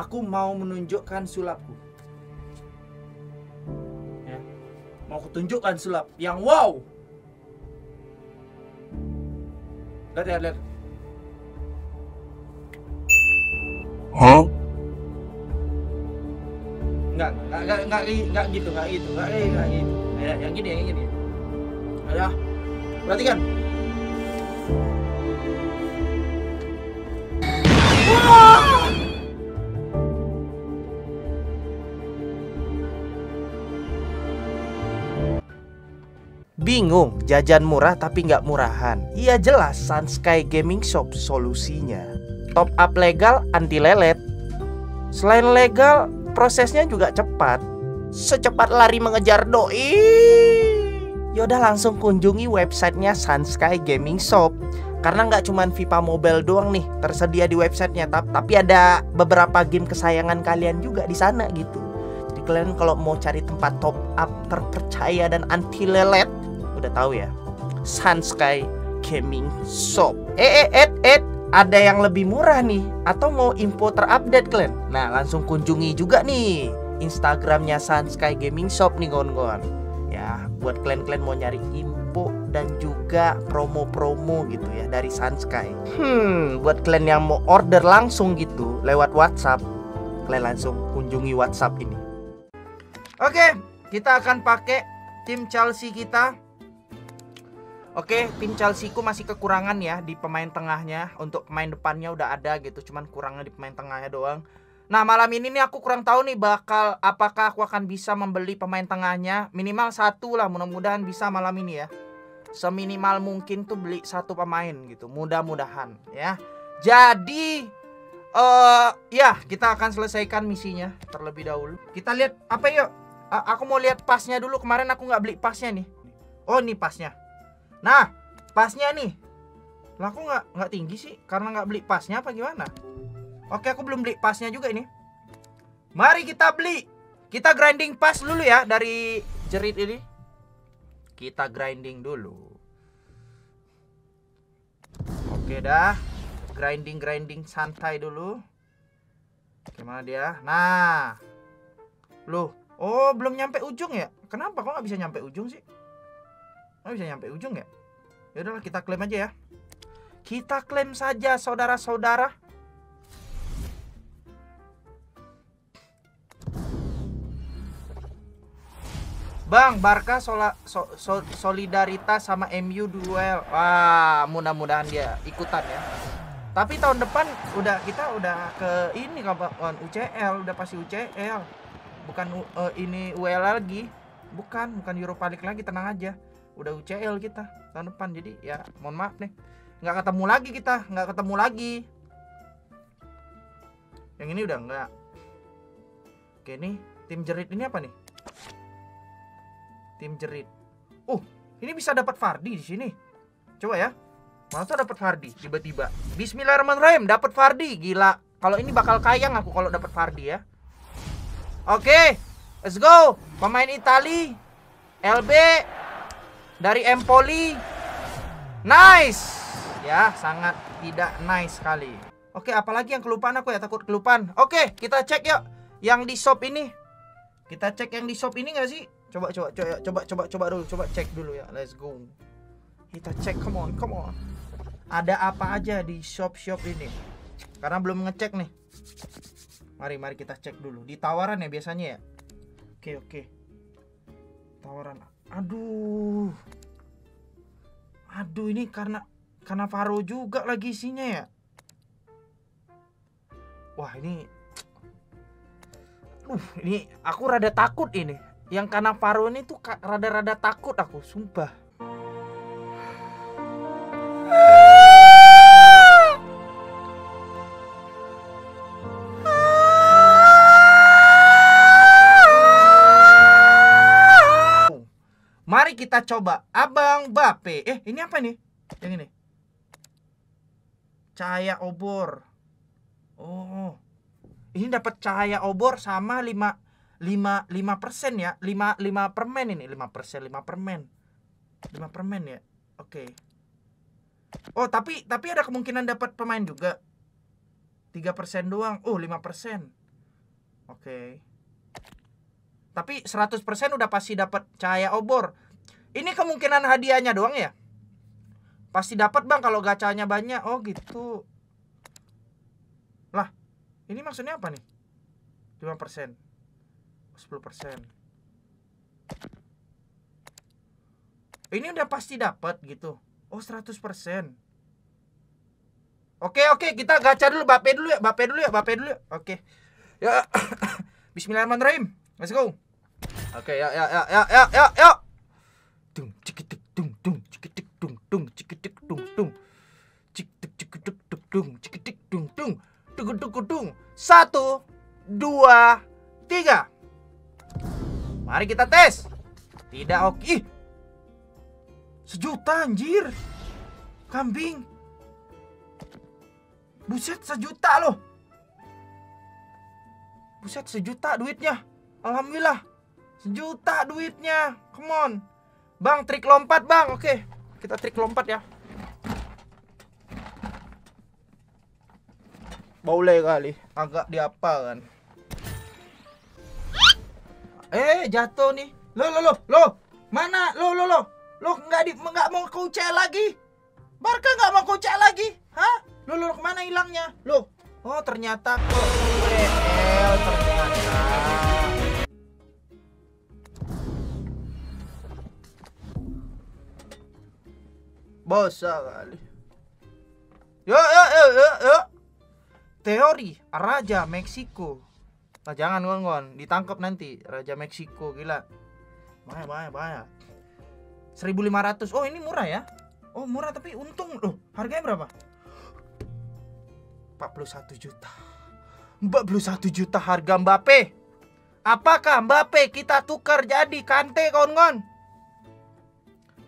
Aku mau menunjukkan sulapku. Ya. Mau kutunjukkan sulap yang wow. Lihat ya, lihat. Hah? Enggak gitu. Ya, yang gini. Ya. Perhatikan. Bingung, jajan murah tapi nggak murahan. Iya jelas, SunSky Gaming Shop solusinya. Top up legal, anti lelet. Selain legal, prosesnya juga cepat. Secepat lari mengejar doi. Yaudah langsung kunjungi websitenya SunSky Gaming Shop. Karena nggak cuma FIFA Mobile doang nih tersedia di websitenya, tapi ada beberapa game kesayangan kalian juga di sana gitu. Jadi kalian kalau mau cari tempat top up terpercaya dan anti lelet, udah tahu ya, SunSky Gaming Shop. Ada yang lebih murah nih, atau mau info terupdate kalian? Nah, langsung kunjungi juga nih Instagramnya SunSky Gaming Shop nih kawan-kawan. Ya, buat kalian-kalian mau nyari info dan juga promo-promo gitu ya dari SunSky. Buat kalian yang mau order langsung gitu lewat WhatsApp, kalian langsung kunjungi WhatsApp ini. Oke, kita akan pakai tim Chelsea kita. Oke, tim Chelsea ku masih kekurangan ya di pemain tengahnya. Untuk pemain depannya udah ada gitu, cuman kurangnya di pemain tengahnya doang. Nah, malam ini nih aku kurang tahu nih bakal apakah aku akan bisa membeli pemain tengahnya. Minimal satu lah, mudah-mudahan bisa malam ini ya. Seminimal mungkin tuh beli satu pemain gitu, mudah-mudahan ya. Jadi ya kita akan selesaikan misinya terlebih dahulu. Kita lihat apa yuk. Aku mau lihat pasnya dulu. Kemarin aku nggak beli pasnya nih. Oh, ini pasnya. Nah, pasnya nih. Lah, aku nggak tinggi sih karena nggak beli pasnya apa gimana? Oke, aku belum beli pasnya juga ini. Mari kita beli. Kita grinding pas dulu ya dari jerit ini. Kita grinding dulu. Oke dah. Grinding santai dulu. Gimana dia? Nah. Loh. Oh, belum nyampe ujung ya? Kenapa kok nggak bisa nyampe ujung sih? Nggak bisa nyampe ujung ya? Yaudahlah, kita klaim aja ya. Kita klaim saja, saudara-saudara. Bang, Barca solidaritas sama MU duel. Wah, mudah-mudahan dia ikutan ya. Tapi tahun depan kita udah ke ini kawan, UCL, udah pasti UCL. Bukan ini UEL lagi. Bukan Europa League lagi, tenang aja. Udah UCL kita tahun depan. Jadi ya mohon maaf nih, nggak ketemu lagi. Yang ini udah nggak. Oke nih, tim jerit ini apa nih? Tim jerit. Ini bisa dapat Fardi di sini. Coba ya. Masa dapat Fardi tiba-tiba. Bismillahirrahmanirrahim, dapat Fardi, gila. Kalau ini bakal kayang aku kalau dapat Fardi ya. Oke, let's go. Pemain Itali, LB dari Empoli. Nice. Ya, sangat tidak nice sekali. Oke, apalagi yang kelupaan aku ya, takut kelupaan. Oke, kita cek yuk yang di shop ini. Kita cek yang di shop ini nggak sih? Coba cek dulu ya. Let's go. Kita cek, come on. Ada apa aja di shop-shop ini? Karena belum ngecek nih. Mari kita cek dulu. Di tawaran ya biasanya ya. Oke. Tawaran. Aduh, ini karena Faro juga lagi isinya ya. Wah, ini. Ini aku rada takut ini. Yang karena Faro ini tuh rada takut aku, sumpah. Mari kita coba Abang Mbappé. Ini apa nih? Yang ini. Cahaya obor. Oh. Ini dapat cahaya obor sama 5% ya. 5 permen ini, 5 permen ya. Oke. Oh, tapi ada kemungkinan dapat pemain juga. 3% doang. 5%. Oke. Tapi 100% udah pasti dapat cahaya obor. Ini kemungkinan hadiahnya doang ya? Pasti dapat bang kalau gacanya banyak. Oh gitu. Lah, ini maksudnya apa nih? 5%, 10%. Ini udah pasti dapat gitu. Oh 100%. Oke, kita gacha dulu. Mbappé dulu ya. Oke. Ya. Bismillahirrahmanirrahim. Let's go. Oke, ya. Dung cikitik dung dung cikitik dung dung cikitik dung dung. Cikitik cikitik dung cikitik dung dung. Dung. 1 2 3. Mari kita tes. Tidak oke. Ih. 1 juta anjir. Kambing. Buset 1 juta loh. Buset 1 juta duitnya. Alhamdulillah 1 juta duitnya. Come on. Bang trik lompat bang. Oke, kita trik lompat ya. Boleh kali. Agak diapa kan. Jatuh nih. Lo. Mana lo. Lo nggak mau ke UCL lagi. Barca nggak mau ke UCL lagi. Hah? Lo kemana hilangnya? Lo. Oh, ternyata ke UEL ternyata. Bosa kali. Yo. Teori Raja Meksiko. Nah, jangan ngon-ngon, ditangkap nanti Raja Meksiko gila. Bahaya. 1.500. Oh, ini murah ya. Oh, murah tapi untung loh. Harganya berapa? 41 juta. 41 juta harga Mbappé. Apakah Mbappé kita tukar jadi Kante kawan-kawan?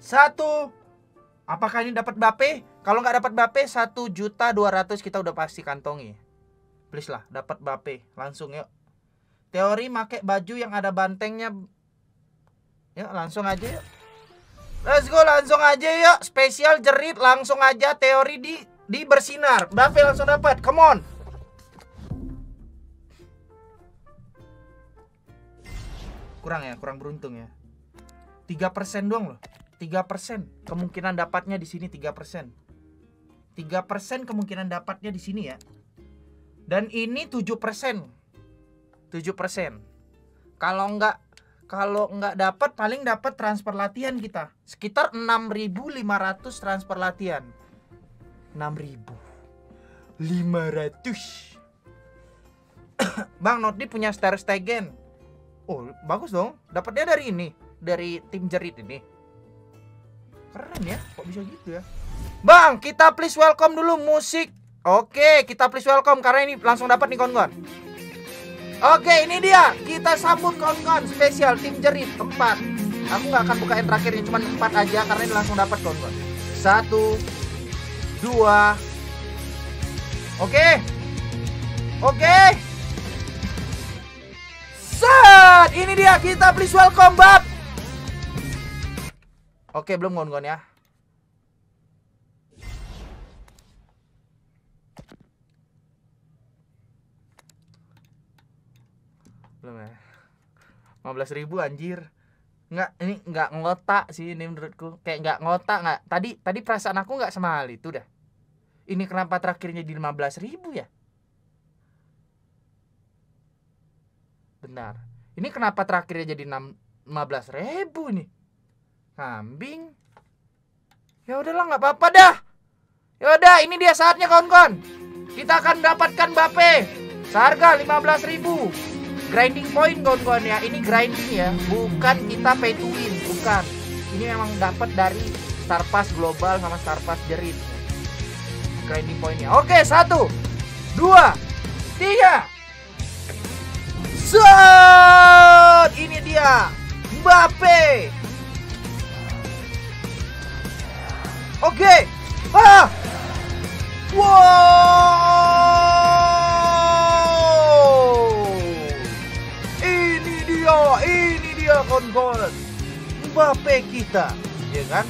Satu. Apakah ini dapat Mbappé? Kalau nggak dapat Mbappé 1.200.000 kita udah pasti kantongi. Please lah dapat Mbappé langsung yuk. Teori make baju yang ada bantengnya. Yuk langsung aja yuk. Let's go langsung aja yuk. Spesial jerit langsung aja teori di bersinar. Mbappé langsung dapat. Come on. Kurang beruntung ya. 3% doang loh. 3% kemungkinan dapatnya di sini 3%. 3% kemungkinan dapatnya di sini ya. Dan ini 7%. 7%. Kalau nggak dapat paling dapat transfer latihan kita. Sekitar 6.500 transfer latihan. 6.500. Bang Notdi punya ter Stegen. Oh bagus dong. Dapatnya dari ini, dari tim jerit ini. Keren ya, kok bisa gitu ya. Bang kita please welcome dulu musik. Oke kita please welcome karena ini langsung dapat nih kawan-kawan. Oke ini dia, kita sambut kawan-kawan spesial tim jerit 4. Aku nggak akan bukain terakhirnya, cuman 4 aja karena ini langsung dapat kawan-kawan. 1 2. Oke. Set. Ini dia kita please welcome Bab. Oke, belum ngon-ngon ya. Belum ya. 15.000 anjir. Nggak, ini nggak ngotak sih ini menurutku. Kayak nggak ngotak nggak. Tadi perasaan aku nggak semahal itu dah. Ini kenapa terakhirnya di 15.000 ya? Benar. Ini kenapa terakhirnya jadi 15.000 nih? Kambing. Ya udahlah nggak apa-apa dah. Ya udah, ini dia saatnya kawan-kawan. Kita akan mendapatkan Mbappé seharga 15.000. Grinding point kawan-kawan ya. Ini grinding ya, bukan kita pay to win, bukan. Ini memang dapat dari Star Pass global sama Star Pass jerit. Grinding pointnya. Oke, 1 2 3. Set. Ini dia Mbappé. Oke. Ah. Wow. Ini dia kawan-kawan. Mbappé kita, ya kan?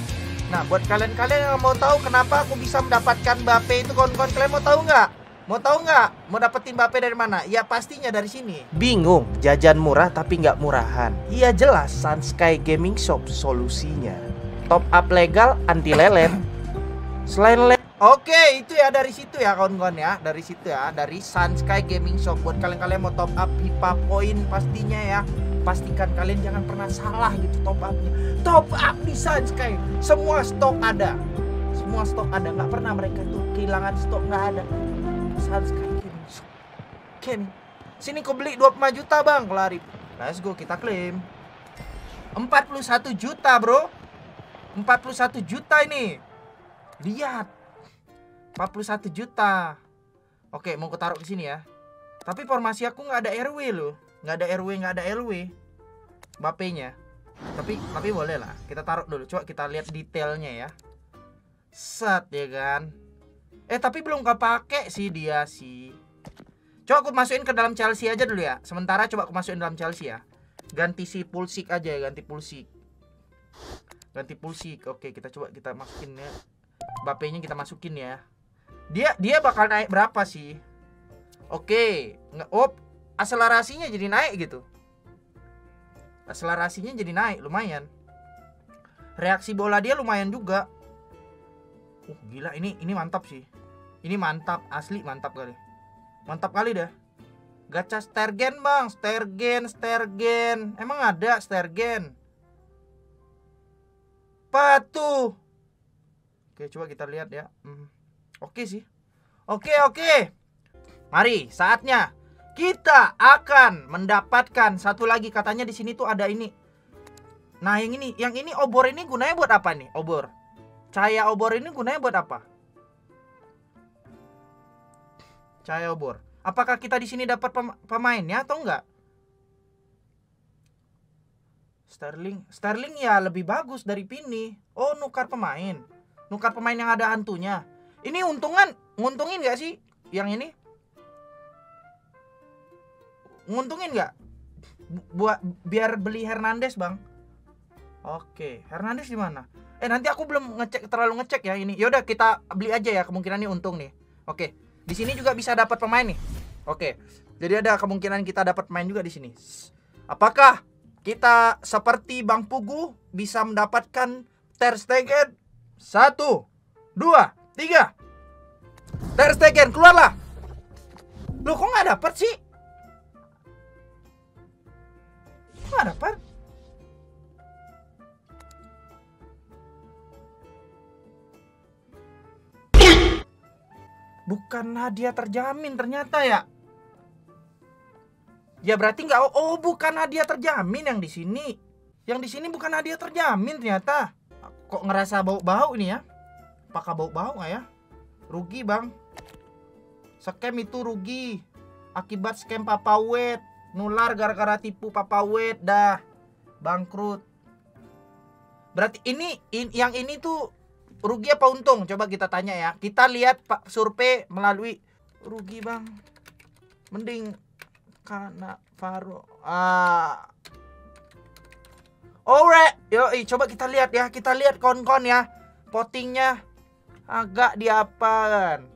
Nah, buat kalian yang mau tahu kenapa aku bisa mendapatkan Mbappé itu kawan-kawan, kalian mau tahu nggak? Mau tahu nggak? Mau dapetin Mbappé dari mana? Ya pastinya dari sini. Bingung? Jajan murah tapi nggak murahan. Iya jelas, SunSky Gaming Shop solusinya. Top up legal, anti lelet. Selain lelet. Oke, itu ya dari situ ya kawan-kawan ya. Dari situ ya, dari SunSky Gaming Shop. Buat kalian-kalian mau top up FIFA Point pastinya ya. Pastikan kalian jangan pernah salah gitu top upnya. Top up di SunSky. Semua stok ada. Semua stok ada. Nggak pernah mereka tuh kehilangan stok, nggak ada. SunSky Gaming Shop. Ken, sini ku beli 25 juta bang, kelari. Let's go, kita klaim. 41 juta bro. 41 juta ini. Lihat. 41 juta. Oke, mau aku taruh di sini ya. Tapi formasi aku nggak ada RW loh. Nggak ada RW, nggak ada LW. Mbappé-nya. Tapi boleh lah. Kita taruh dulu. Coba kita lihat detailnya ya. Set ya kan. Tapi belum kepake sih dia sih. Coba aku masukin ke dalam Chelsea aja dulu ya. Sementara coba aku masukin dalam Chelsea ya. Ganti si Pulisic aja ya, ganti Pulisic. Ganti Pulisic. Oke, kita coba kita masukin ya. Mbappé-nya kita masukin ya. Dia bakal naik berapa sih? Oke, akselerasinya jadi naik gitu. Akselerasinya jadi naik lumayan. Reaksi bola dia lumayan juga. Gila ini mantap sih. Ini mantap, asli mantap kali. Mantap kali dah. Gacha Stergen, Bang. Stergen. Emang ada Stergen? Patuh. Oke, coba kita lihat ya. Oke sih. Oke. Mari, saatnya kita akan mendapatkan satu lagi, katanya di sini tuh ada ini. Nah, yang ini obor ini gunanya buat apa nih? Obor. Cahaya obor ini gunanya buat apa? Cahaya obor. Apakah kita di sini dapat pemainnya atau enggak? Sterling ya lebih bagus dari Pini. Oh, nukar pemain. Nukar pemain yang ada hantunya. Ini nguntungin gak sih? Yang ini nguntungin gak? Buat biar beli Hernandez bang. Oke, Hernandez di mana? Nanti aku belum terlalu ngecek ya ini. Yaudah kita beli aja ya, kemungkinan ini untung nih. Oke, di sini juga bisa dapat pemain nih. Oke, jadi ada kemungkinan kita dapat pemain juga di sini. Apakah kita seperti Bang Pugu bisa mendapatkan ter Stegen? 1, 2, 3. Ter Stegen, keluarlah. Loh, kok nggak dapat sih? Nggak dapat. Bukanlah dia terjamin ternyata ya. Ya berarti nggak. Oh, bukan hadiah terjamin yang di sini. Yang di sini bukan hadiah terjamin ternyata. Kok ngerasa bau-bau ini ya? Apakah bau-bau nggak ya? Rugi bang. Scam itu rugi. Akibat scam Papa Wet. Nular gara-gara tipu Papa Wet. Dah bangkrut. Berarti yang ini tuh rugi apa untung? Coba kita tanya ya. Kita lihat Pak survei melalui. Rugi bang. Mending karena Faro. Alright, yoi, coba kita lihat ya. Kita lihat kawan-kawan ya. Potingnya agak diapaan.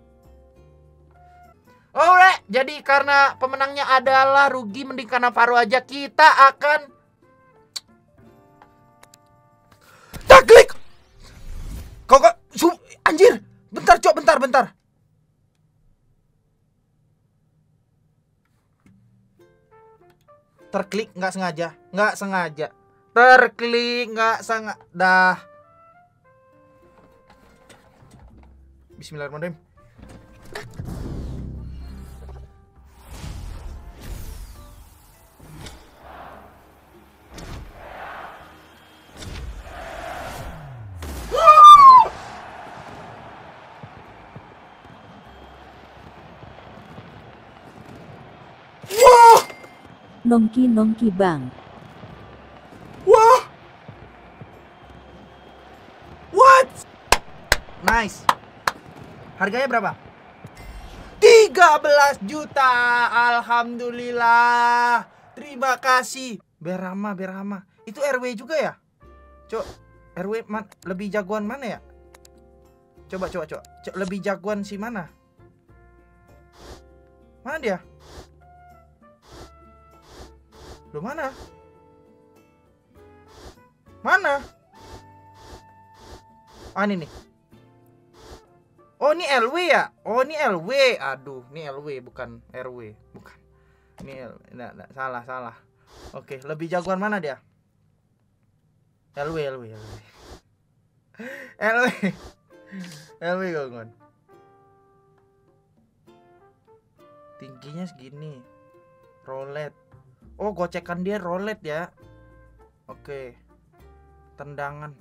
Alright, jadi karena pemenangnya adalah rugi mending karena Faro aja. Kita akan taklik. Kok anjir. Bentar, cok, bentar. Terklik nggak sengaja. Terklik nggak sangat dah. Bismillahirrahmanirrahim. Nongki bang. What? Nice. Harganya berapa? 13 juta. Alhamdulillah. Terima kasih. Bahrama. Itu RW juga ya? Cok, RW lebih jagoan mana ya? Coba. Lebih jagoan si mana? Mana dia? Loh, mana? Mana? Ah, ini nih. Oh, ini LW ya? Oh, ini LW. Aduh, ini LW bukan RW, bukan. Ini enggak, salah, salah. Oke, lebih jagoan mana dia? LW. LW gongon. Tingginya segini. Roulette. Oh, gocekan dia roulette ya. Oke. Tendangan.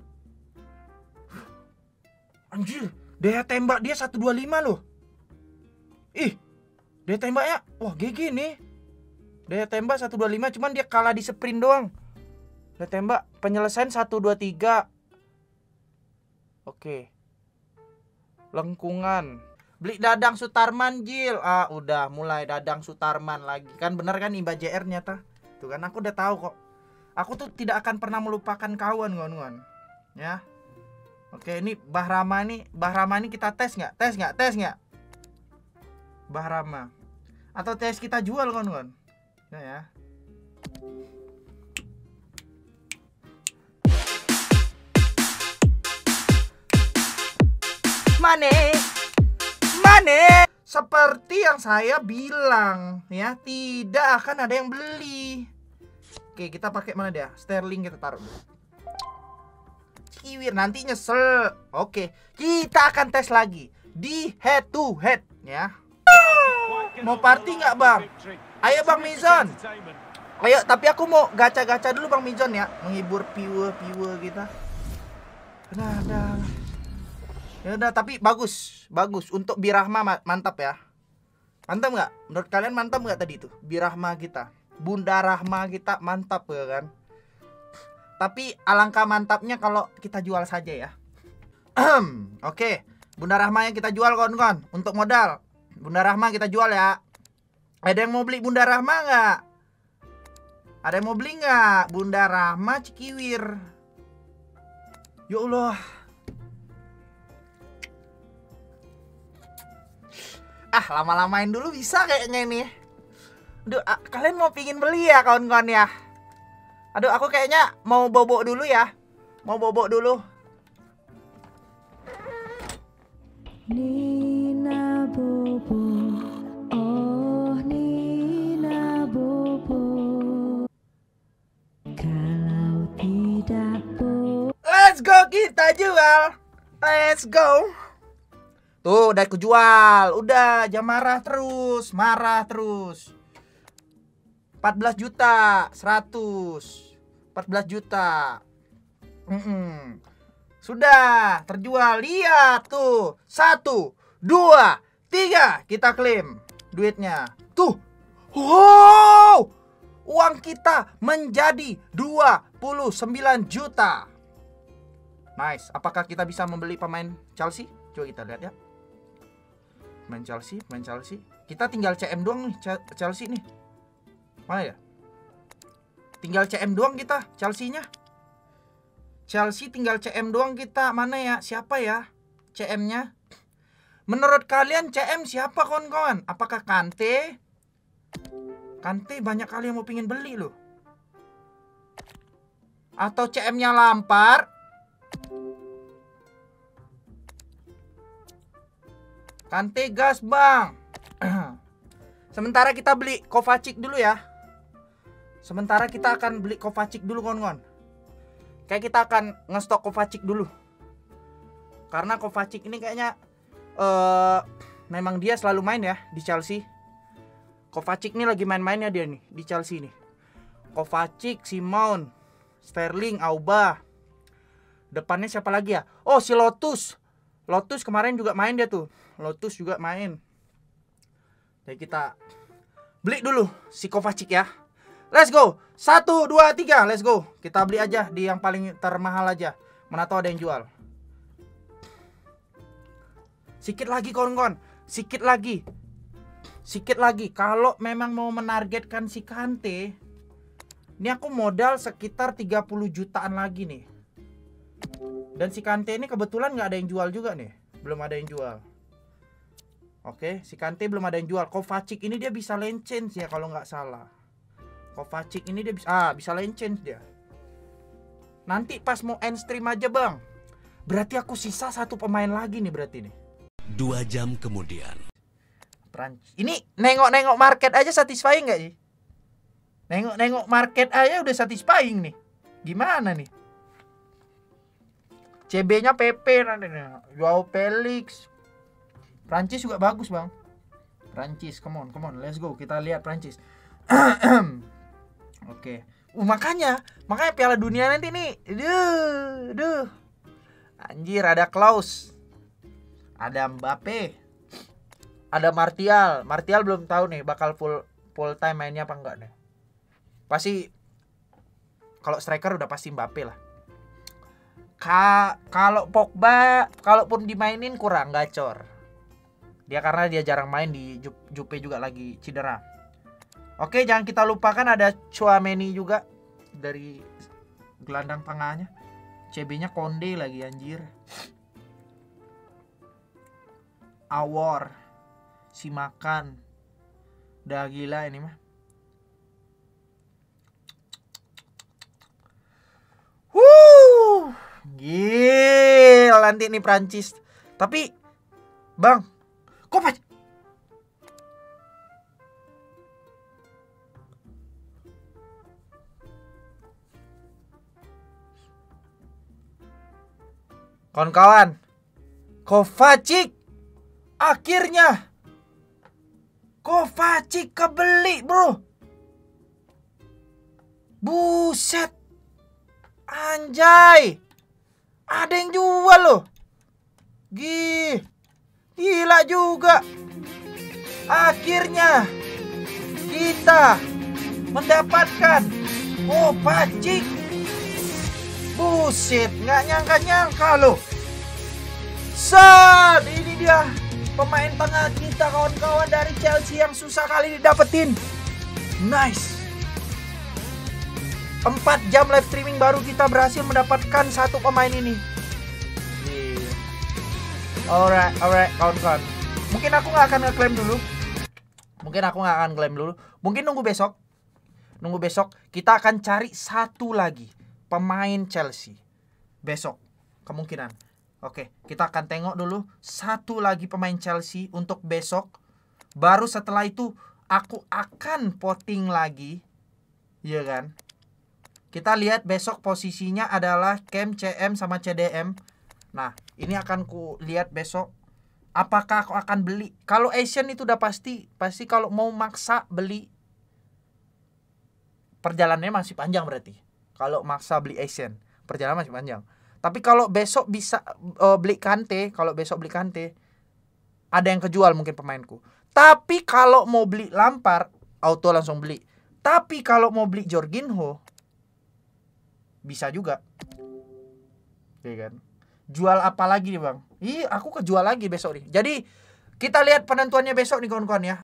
Anjir, daya tembak dia 125 loh. Ih. Daya tembaknya wah GG nih. Daya tembak 125, cuman dia kalah di sprint doang. Daya tembak penyelesaian 123. Oke. Lengkungan. Beli Dadang Sutarman Jil. Ah, udah mulai Dadang Sutarman lagi. Kan bener kan Imba JR nyata. Tuh kan aku udah tahu kok. Aku tuh tidak akan pernah melupakan kawan, kawan. Ya. Oke, ini Bahrama nih. Bahrama nih kita tes nggak? Bahrama. Atau tes kita jual, kawan. Ya ya. Mane. Seperti yang saya bilang ya, tidak akan ada yang beli. Oke, kita pakai mana dia? Sterling kita taruh dulu. Ciwir nanti nyesel. Oke, kita akan tes lagi di head to head ya. Mau party nggak Bang? Ayo Bang Mizon. Ayo, tapi aku mau gacha-gacha dulu Bang Mizon ya, menghibur piwe-piwe kita. Nah, dah. Ya udah, tapi bagus, bagus untuk Birahma, mantap ya. Mantap nggak? Menurut kalian mantap nggak tadi itu? Birahma kita, Bunda Rahma kita mantap ya kan? Tapi alangkah mantapnya kalau kita jual saja ya. Oke, Bunda Rahma yang kita jual kawan-kawan untuk modal. Bunda Rahma kita jual ya. Ada yang mau beli Bunda Rahma nggak? Ada yang mau beli nggak? Bunda Rahma Cikiwir. Ya Allah. Ah, lama-lamain dulu bisa kayaknya ini. Aduh, kalian mau pingin beli ya kawan-kawan ya. Aduh, aku kayaknya mau bobok dulu ya. Mau bobok dulu. Nina bobo. Oh, Nina bobo. Kalau tidak bobo. Let's go, kita jual. Let's go. Tuh udah kejual, udah jangan marah terus, 14 juta, 100, 14 juta. Sudah terjual, lihat tuh, 1, 2, 3 kita klaim duitnya. Tuh, wow, uang kita menjadi 29 juta. Nice, apakah kita bisa membeli pemain Chelsea? Coba kita lihat ya. Main Chelsea. Kita tinggal CM doang nih, Chelsea nih. Mana ya? Tinggal CM doang kita, Chelsea-nya. Chelsea tinggal CM doang kita. Mana ya? Siapa ya CM-nya? Menurut kalian CM siapa kawan-kawan? Apakah Kante? Kante banyak kali yang mau pingin beli loh. Atau CM-nya Lampard? Kante gas Bang. Sementara kita beli Kovačić dulu ya. Sementara kita akan beli Kovačić dulu kawan-kawan. Kayak kita akan ngestok Kovačić dulu. Karena Kovačić ini kayaknya memang dia selalu main ya di Chelsea. Kovačić ini lagi main-mainnya dia nih di Chelsea nih. Kovačić, Simon, Sterling, Aubame. Depannya siapa lagi ya? Oh, si Lotus. Lotus kemarin juga main dia tuh. Lotus juga main. Jadi kita beli dulu si Kovačić ya. Let's go. 1, 2, 3. Let's go. Kita beli aja di yang paling termahal aja. Mana tahu ada yang jual. Sikit lagi kawan-kawan. Sikit lagi. Sikit lagi. Kalau memang mau menargetkan si Kante, ini aku modal sekitar 30 jutaan lagi nih. Dan si Kante ini kebetulan nggak ada yang jual juga nih. Belum ada yang jual. Oke, si Kante belum ada yang jual. Kovačić ini dia bisa lane change ya kalau nggak salah. Kovačić ini dia bisa bisa lane change dia. Nanti pas mau end stream aja, Bang. Berarti aku sisa satu pemain lagi nih berarti nih. 2 jam kemudian. Prancis. Ini nengok-nengok market aja satisfying nggak sih? Nengok-nengok market aja udah satisfying nih. Gimana nih? CB-nya Pepe nanti nih. Joao Felix. Prancis juga bagus, Bang. Prancis, come on, let's go. Kita lihat Prancis. Oke. Makanya Piala Dunia nanti nih. Duh. Anjir, ada Klaus, ada Mbappé, ada Martial. Martial belum tahu nih bakal full time mainnya apa enggak nih. Pasti kalau striker udah pasti Mbappé lah. Kalau Pogba kalaupun dimainin kurang gacor. Dia karena dia jarang main di Juve juga lagi cedera. Oke, jangan kita lupakan ada Chouameni juga dari gelandang tengahnya. CB-nya Konde lagi anjir. Awor. Si makan. Udah gila ini mah. Gila nanti nih Prancis. Tapi Bang, Kovačić. Kawan-kawan, Kovačić akhirnya kebeli, bro. Buset. Anjay. Ada yang jual loh. Gila juga. Akhirnya kita mendapatkan Kovačić. Buset, nggak nyangka-nyangka loh. Set, ini dia pemain tengah kita kawan-kawan dari Chelsea yang susah kali didapetin. Nice. 4 jam live streaming baru kita berhasil mendapatkan satu pemain ini. Alright kawan-kawan. Mungkin aku nggak akan ngeklaim dulu. Mungkin nunggu besok. Kita akan cari satu lagi pemain Chelsea besok kemungkinan. Oke, kita akan tengok dulu satu lagi pemain Chelsea untuk besok. Baru setelah itu aku akan voting lagi, iya kan? Kita lihat besok posisinya adalah Cam, CM sama CDM. Nah, ini akan ku lihat besok apakah aku akan beli. Kalau Asian itu udah pasti kalau mau maksa beli perjalanannya masih panjang berarti. Kalau maksa beli Asian, perjalanan masih panjang. Tapi kalau besok bisa beli Kante, ada yang kejual mungkin pemainku. Tapi kalau mau beli Lampard, auto langsung beli. Tapi kalau mau beli Jorginho, bisa juga. Iya kan? Jual apa lagi nih, Bang? Ih, aku kejual lagi besok nih. Jadi, kita lihat penentuannya besok nih kawan-kawan ya.